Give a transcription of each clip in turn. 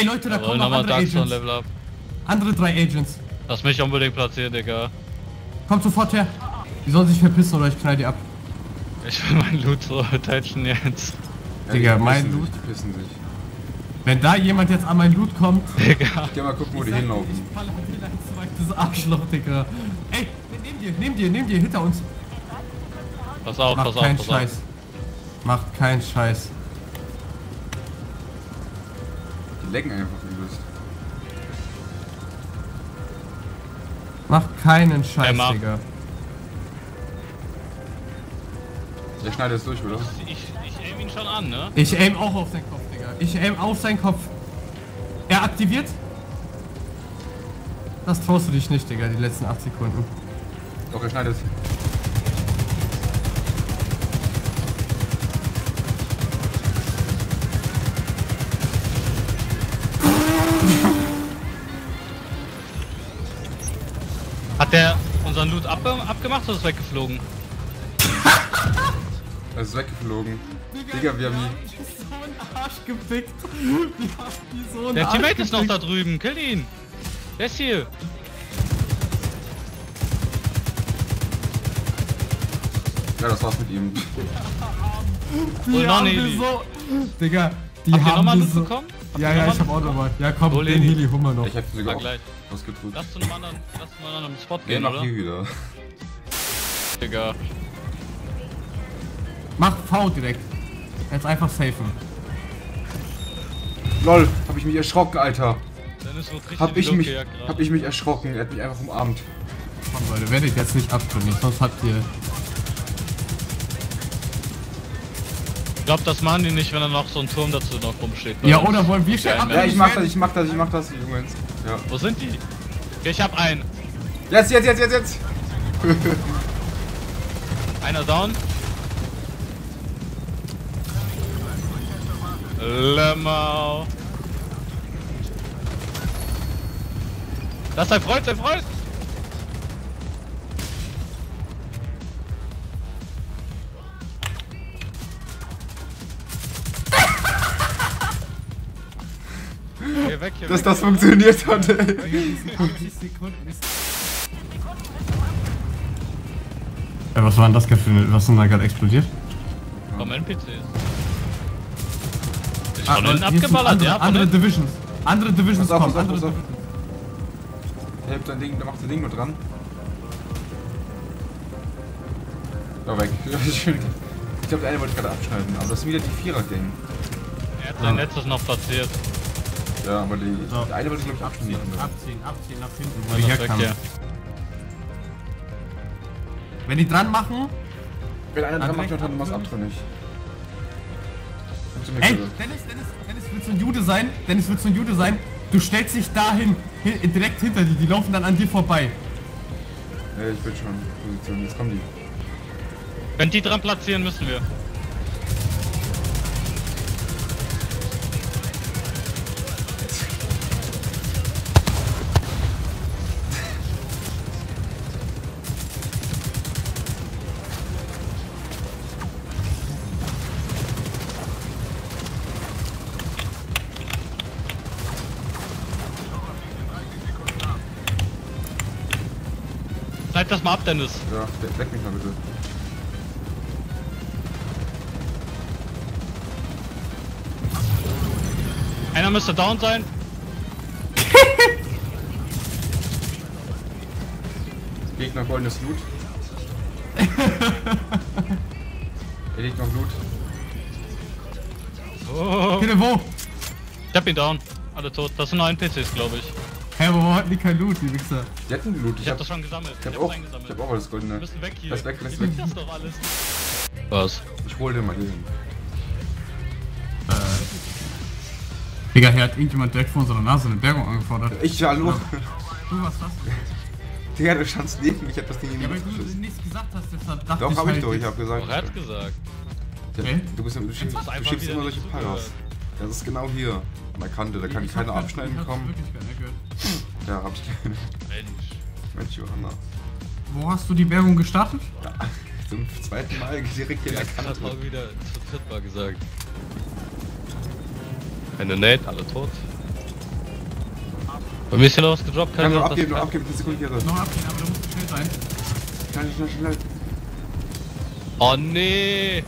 Ey Leute, da kommen noch andere Agents. Level up. Andere 3 Agents. Lass mich unbedingt platzieren, Digga. Kommt sofort her. Die sollen sich verpissen oder ich knall die ab. Ich will meinen Loot so teilen jetzt. Ja, Digga, mein Loot pissen sich. Wenn da jemand jetzt an meinen Loot kommt... Digga. Ich geh mal gucken, wo die hinlaufen. Ich falle wieder ein zweites Arschloch, Digga. Ey, nimm dir, hinter uns. Pass auf, pass auf, pass auf. Macht keinen Scheiß. Macht keinen Scheiß. Die lecken einfach übelst. Macht keinen Scheiß, hey, Digga. Der schneidet es durch, oder? Ich aim ihn schon an, ne? Ich aim auch auf den Kopf, Digga. Ich aim auf seinen Kopf. Er aktiviert. Das traust du dich nicht, Digga, die letzten 8 Sekunden. Doch, er schneidet es. Hat der unseren Loot abgemacht oder ist weggeflogen? Er ist weggeflogen. Digga, wir haben ihn so einen Arsch gepickt. Der Teammate ist noch da drüben, kill ihn! Der ist hier! Ja, das war's mit ihm. Die haben wir so... Digga, die haben wir so... Habt ihr nochmal Loot bekommen? Ja, ich hab auch nochmal. Ja, komm, hol den Heli, hol mal noch. Ich hab sogar auch ausgetrunken. Lass zu einem anderen Spot gehen, oder? Hier wieder. Digga. Mach V direkt. Jetzt einfach safen. Lol, hab ich mich erschrocken, Alter. Hab ich mich erschrocken, er hat mich einfach umarmt. Komm Leute, werdet jetzt nicht abtrünnig, sonst habt ihr... Ich glaub, das machen die nicht, wenn da noch so ein Turm dazu noch rumsteht. Ja, oder wollen wir schnell abtrünnig? Ja, ich mach das, Jungs. Ja. Wo sind die? Okay, ich hab einen. Jetzt! Einer down. Lämmer. Das ist ein Freund! Geh weg, dass das funktioniert hat, ey. Ey, was war denn das Gefühl? Was denn da gerade explodiert? Vom NPC. Von hinten abgeballert, andere Divisions kommen. Der hebt sein Ding, der macht sein Ding mit dran. Da weg. Ich glaube, der eine wollte gerade abschneiden, aber das sind wieder die Vierer-Gang. Er hat sein letztes noch platziert. Ja, aber die eine wollte, glaube ich, abziehen nach hinten, wo er herkam. Wenn die dran machen... Wenn einer dran macht, dann machst du abtrünnig. Ey, Dennis, willst du ein Jude sein? Du stellst dich dahin, direkt hinter die laufen dann an dir vorbei. Ja, ich bin schon in Position, jetzt kommen die. Wenn die dran platzieren, müssen wir. Schreib das mal ab, Dennis. Ja, weck mich mal bitte. Einer müsste down sein. Gegner goldenes Loot. Er liegt noch Loot. Oh. Kille, wo? Ich hab ihn down. Alle tot. Das sind noch NPCs, glaube ich. Hä, hey, warum hatten die kein Loot, die Wichser? Die hatten Loot, ich hab das schon gesammelt. Ich hab auch alles Goldene. Wir müssen weg hier. Lass weg. Das doch alles. Was? Ich hol den mal hier hin. Digga, hier hat irgendjemand direkt vor unserer Nase eine Bergung angefordert. Ich, hallo. Ja. Du, was das? Digga, du standst neben mir, ich hab das Ding in die Nase geschossen. Ja, weil du nichts gesagt hast, deshalb dachte ich... Doch, hab ich doch, ich hab gesagt. Er hat's gesagt. Okay. Du schiebst immer solche Paras. Das ist genau hier. Man kann, da kann keiner abschneiden kommen. Ja, hab ich keine. Mensch, Johanna. Wo hast du die Bergung gestartet? Ja, zum zweiten Mal direkt hier. Ich hab's mal wieder zum dritten Mal gesagt. Eine Nate, alle tot. Bei mir ist hier noch was gedroppt, kann ich noch abgeben, eine Sekunde. Noch abgeben, aber du musst schnell sein. Kann ich schnell. Oh nee!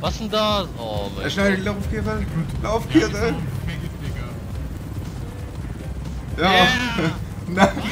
Was denn das? Oh mein Gott. Schnell, lauf, Kira! Ja! Yeah. Nein!